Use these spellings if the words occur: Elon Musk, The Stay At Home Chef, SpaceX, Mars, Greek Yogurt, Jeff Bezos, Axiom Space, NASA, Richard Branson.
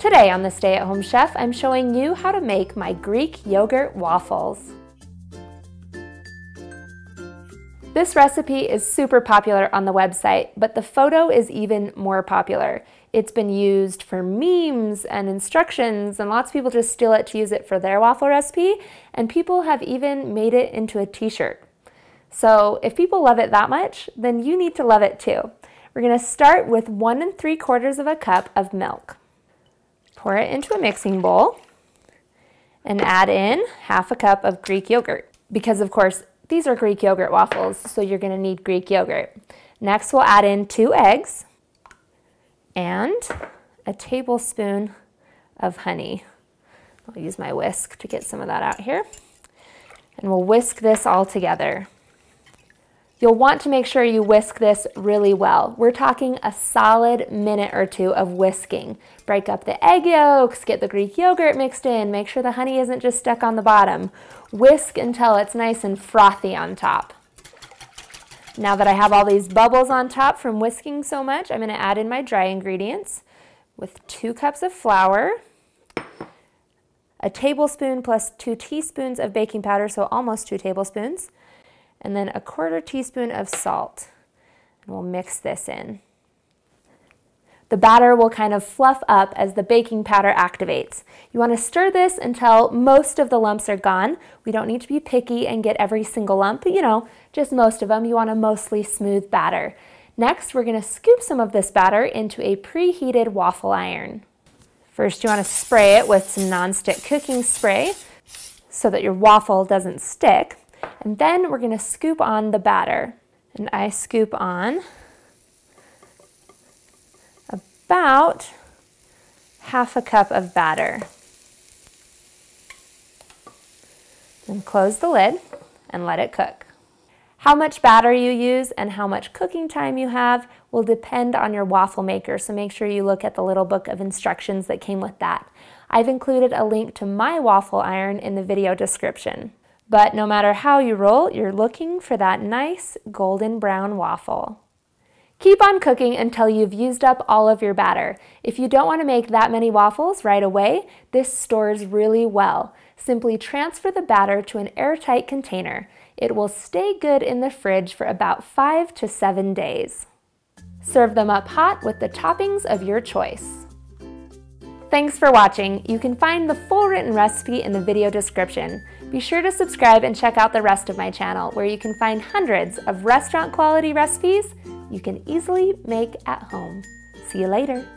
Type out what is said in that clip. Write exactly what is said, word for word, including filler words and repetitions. Today on The Stay At Home Chef, I'm showing you how to make my Greek yogurt waffles. This recipe is super popular on the website, but the photo is even more popular. It's been used for memes and instructions, and lots of people just steal it to use it for their waffle recipe, and people have even made it into a t-shirt. So if people love it that much, then you need to love it too. We're gonna start with one and three quarters of a cup of milk. Pour it into a mixing bowl and add in half a cup of Greek yogurt. Because of course, these are Greek yogurt waffles, so you're gonna need Greek yogurt. Next, we'll add in two eggs and a tablespoon of honey. I'll use my whisk to get some of that out here. And we'll whisk this all together. You'll want to make sure you whisk this really well. We're talking a solid minute or two of whisking. Break up the egg yolks, get the Greek yogurt mixed in, make sure the honey isn't just stuck on the bottom. Whisk until it's nice and frothy on top. Now that I have all these bubbles on top from whisking so much, I'm gonna add in my dry ingredients with two cups of flour, a tablespoon plus two teaspoons of baking powder, so almost two tablespoons, and then a quarter teaspoon of salt. And we'll mix this in. The batter will kind of fluff up as the baking powder activates. You want to stir this until most of the lumps are gone. We don't need to be picky and get every single lump, but you know, just most of them. You want a mostly smooth batter. Next, we're going to scoop some of this batter into a preheated waffle iron. First, you want to spray it with some nonstick cooking spray so that your waffle doesn't stick. And then we're gonna scoop on the batter. And I scoop on about half a cup of batter. Then close the lid and let it cook. How much batter you use and how much cooking time you have will depend on your waffle maker, so make sure you look at the little book of instructions that came with that. I've included a link to my waffle iron in the video description. But no matter how you roll, you're looking for that nice golden brown waffle. Keep on cooking until you've used up all of your batter. If you don't want to make that many waffles right away, this stores really well. Simply transfer the batter to an airtight container. It will stay good in the fridge for about five to seven days. Serve them up hot with the toppings of your choice. Thanks for watching. You can find the full written recipe in the video description. Be sure to subscribe and check out the rest of my channel, where you can find hundreds of restaurant quality recipes you can easily make at home. See you later.